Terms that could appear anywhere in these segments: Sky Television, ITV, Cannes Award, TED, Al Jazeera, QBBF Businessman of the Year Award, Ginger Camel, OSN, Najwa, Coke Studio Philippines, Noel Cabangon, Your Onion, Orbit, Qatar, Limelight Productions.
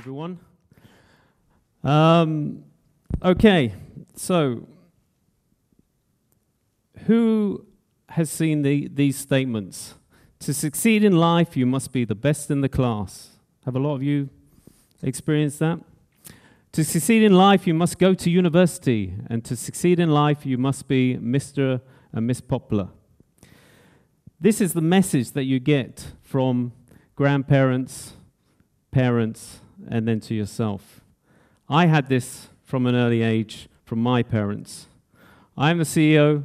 everyone. Okay, so who has seen these statements? To succeed in life, you must be the best in the class. Have a lot of you experienced that? To succeed in life, you must go to university, and to succeed in life, you must be Mr. and Miss Popular. This is the message that you get from grandparents, parents, and then to yourself. I had this from an early age from my parents. I'm the CEO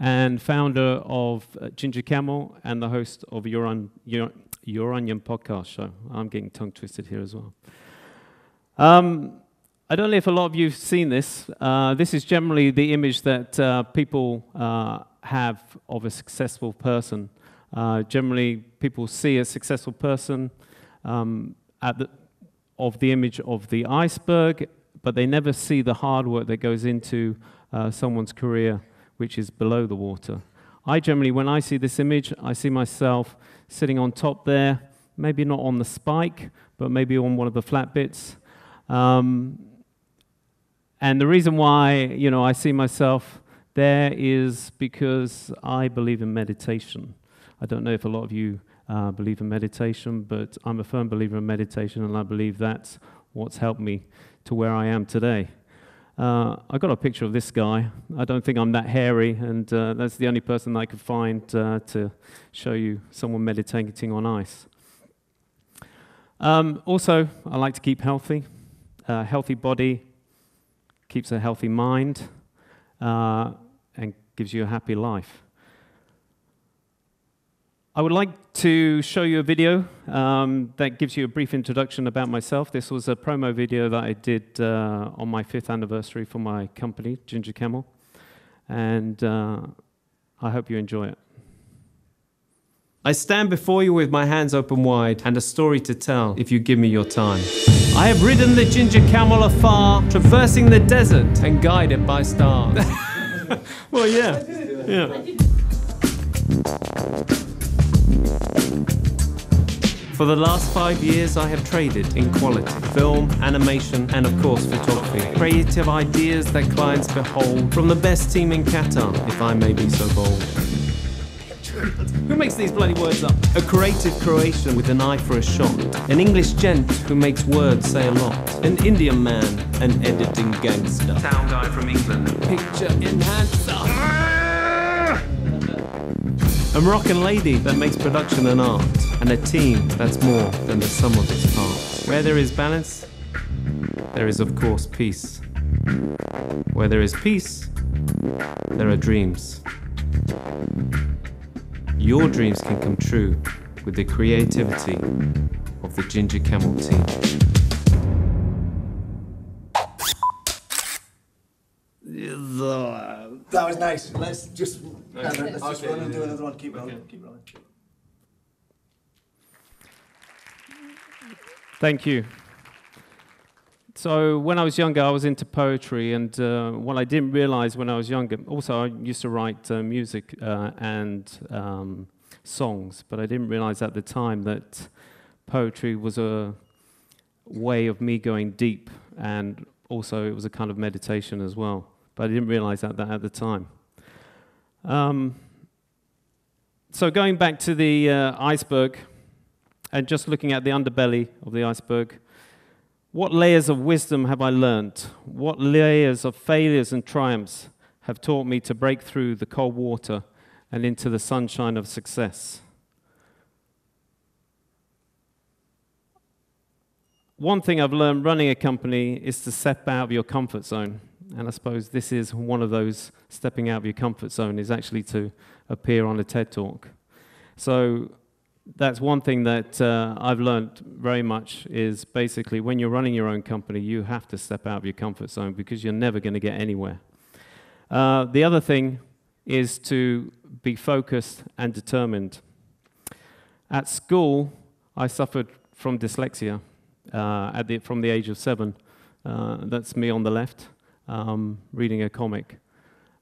and founder of Ginger Camel and the host of Your Onion podcast show. I'm getting tongue-twisted here as well. I don't know if a lot of you have seen this. This is generally the image that people have of a successful person. Generally, people see a successful person of the image of the iceberg, but they never see the hard work that goes into someone's career, which is below the water. I generally, when I see this image, I see myself sitting on top there, maybe not on the spike, but maybe on one of the flat bits. And the reason why, you know, I see myself there is because I believe in meditation. I don't know if a lot of you believe in meditation, but I'm a firm believer in meditation, and I believe that's what's helped me to where I am today. I got a picture of this guy. I don't think I'm that hairy, and that's the only person that I could find to show you someone meditating on ice. Also, I like to keep healthy. A healthy body keeps a healthy mind and gives you a happy life. I would like to show you a video that gives you a brief introduction about myself. This was a promo video that I did on my 5th anniversary for my company, Ginger Camel, and I hope you enjoy it. I stand before you with my hands open wide and a story to tell if you give me your time. I have ridden the Ginger Camel afar, traversing the desert and guided by stars. Well, yeah, yeah. For the last 5 years, I have traded in quality, film, animation, and of course, photography. Creative ideas that clients behold from the best team in Qatar, if I may be so bold. Who makes these bloody words up? A creative Croatian with an eye for a shot. An English gent who makes words say a lot. An Indian man, an editing gangster. Sound guy from England. Picture enhancer. A Moroccan lady that makes production an art, and a team that's more than the sum of its parts. Where there is balance, there is of course peace. Where there is peace, there are dreams. Your dreams can come true with the creativity of the Ginger Camel team. That was nice. Let's just... Okay. Let's just run and do another one. Keep rolling. Keep rolling. Thank you. So when I was younger, I was into poetry, and what I didn't realize when I was younger, also I used to write music and songs, but I didn't realize at the time that poetry was a way of me going deep, and also it was a kind of meditation as well. But I didn't realize that at the time. So going back to the iceberg and just looking at the underbelly of the iceberg, what layers of wisdom have I learned? What layers of failures and triumphs have taught me to break through the cold water and into the sunshine of success? One thing I've learned running a company is to step out of your comfort zone. And I suppose this is one of those stepping out of your comfort zone, is actually to appear on a TED Talk. So that's one thing that I've learned very much, is basically when you're running your own company, you have to step out of your comfort zone because you're never going to get anywhere. The other thing is to be focused and determined. At school, I suffered from dyslexia from the age of 7. That's me on the left. Reading a comic.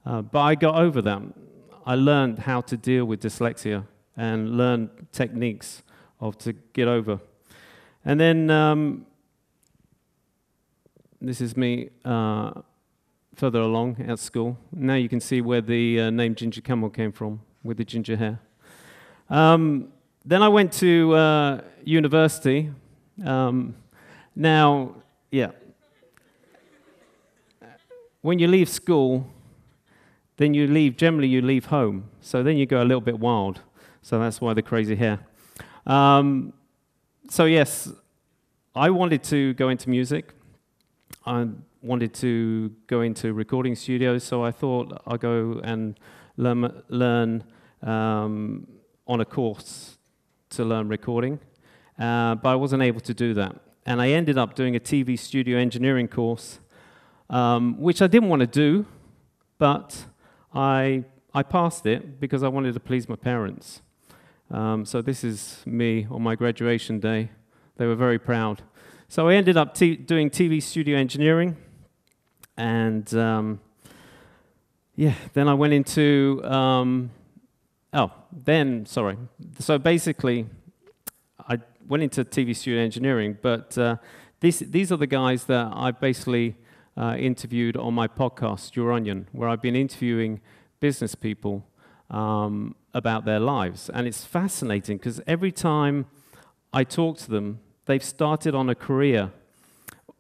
But I got over that. I learned how to deal with dyslexia and learned techniques to get over. And then This is me further along at school. Now you can see where the name Ginger Camel came from, with the ginger hair. Then I went to university. Now, yeah. When you leave school, then you leave, generally you leave home. So then you go a little bit wild. So that's why the crazy hair. So yes, I wanted to go into music. I wanted to go into recording studios. So I thought I'll go and learn on a course to learn recording. But I wasn't able to do that. And I ended up doing a TV studio engineering course, which I didn't want to do, but I passed it because I wanted to please my parents. So this is me on my graduation day. They were very proud. So I ended up doing TV studio engineering, and yeah, then I went into, So basically, I went into TV studio engineering, but these are the guys that I basically interviewed on my podcast, Your Onion, where I've been interviewing business people about their lives. And it's fascinating, because every time I talk to them, they've started on a career,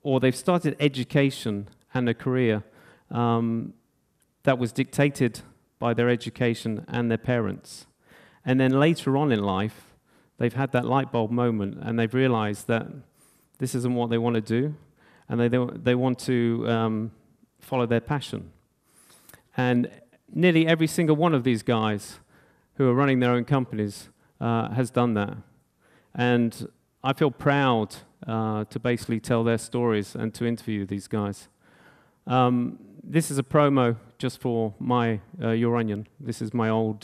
or they've started education and a career that was dictated by their education and their parents. And then later on in life, they've had that light bulb moment, and they've realized that this isn't what they want to do, and they want to follow their passion. And nearly every single one of these guys who are running their own companies has done that. And I feel proud to basically tell their stories and to interview these guys. This is a promo just for my Your Onion. This is my old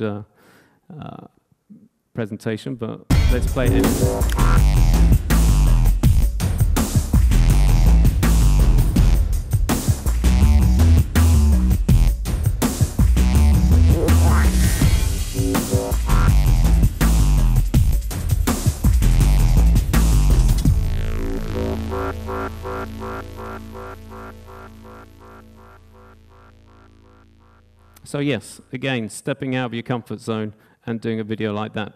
presentation, but let's play it. So yes, again, stepping out of your comfort zone and doing a video like that.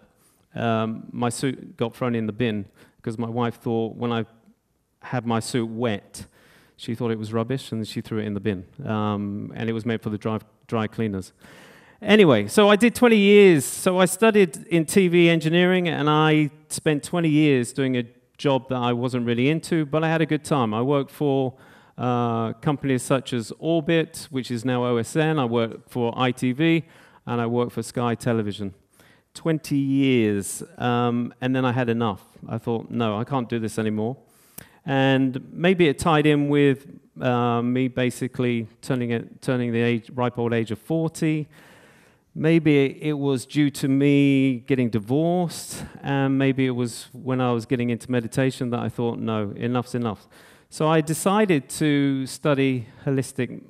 My suit got thrown in the bin because my wife thought when I had my suit wet, she thought it was rubbish, and she threw it in the bin. And it was meant for the dry cleaners. Anyway, so I did 20 years. So I studied in TV engineering, and I spent 20 years doing a job that I wasn't really into, but I had a good time. I worked for companies such as Orbit, which is now OSN. I work for ITV, and I work for Sky Television. 20 years, and then I had enough. I thought, no, I can't do this anymore. And maybe it tied in with me basically turning the ripe old age of 40. Maybe it was due to me getting divorced, and maybe it was when I was getting into meditation that I thought, no, enough's enough. So I decided to study holistic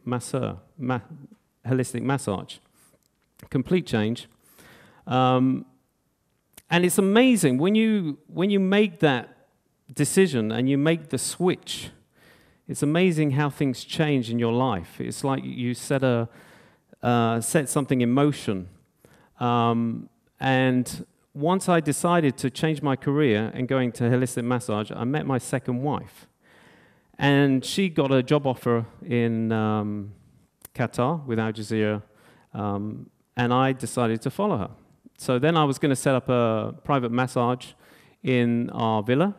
massage, complete change. And it's amazing, when you make that decision and you make the switch, it's amazing how things change in your life. It's like you set something in motion. And once I decided to change my career and going to holistic massage, I met my second wife. And she got a job offer in Qatar with Al Jazeera, and I decided to follow her. So then I was going to set up a private massage in our villa,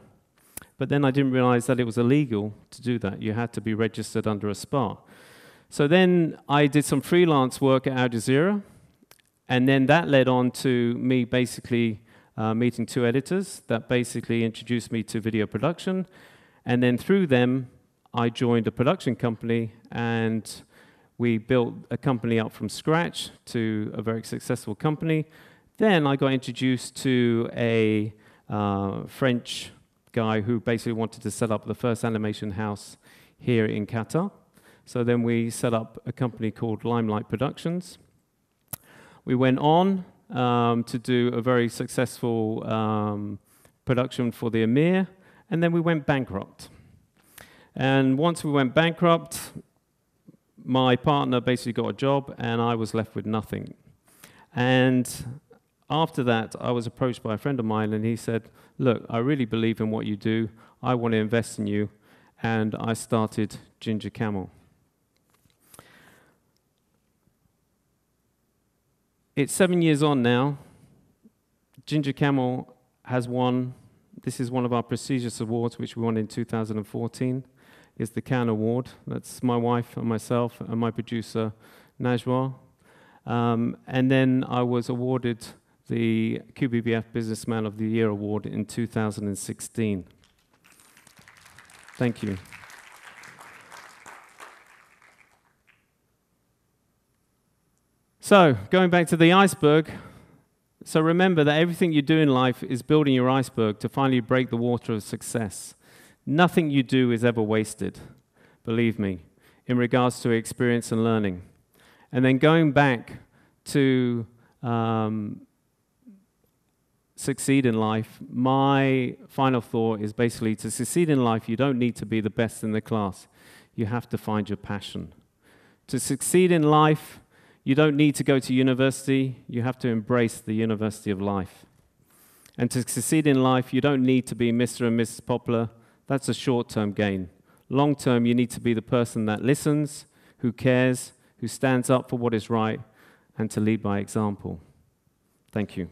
but then I didn't realize that it was illegal to do that. You had to be registered under a spa. So then I did some freelance work at Al Jazeera, and then that led on to me basically meeting two editors that basically introduced me to video production. And then through them, I joined a production company, and we built a company up from scratch to a very successful company. Then I got introduced to a French guy who basically wanted to set up the first animation house here in Qatar. So then we set up a company called Limelight Productions. We went on to do a very successful production for the Emir. And then we went bankrupt. And once we went bankrupt, my partner basically got a job, and I was left with nothing. And after that, I was approached by a friend of mine, and he said, look, I really believe in what you do. I want to invest in you. And I started Ginger Camel. It's 7 years on now. Ginger Camel has won. This is one of our prestigious awards, which we won in 2014. It's the Cannes Award. That's my wife and myself and my producer, Najwa. And then I was awarded the QBBF Businessman of the Year Award in 2016. Thank you. So, going back to the iceberg, so remember that everything you do in life is building your iceberg to finally break the water of success. Nothing you do is ever wasted, believe me, in regards to experience and learning. And then going back to succeed in life, my final thought is basically to succeed in life, you don't need to be the best in the class. You have to find your passion. To succeed in life, you don't need to go to university, you have to embrace the university of life. And to succeed in life, you don't need to be Mr. and Mrs. Popular. That's a short-term gain. Long-term, you need to be the person that listens, who cares, who stands up for what is right, and to lead by example. Thank you.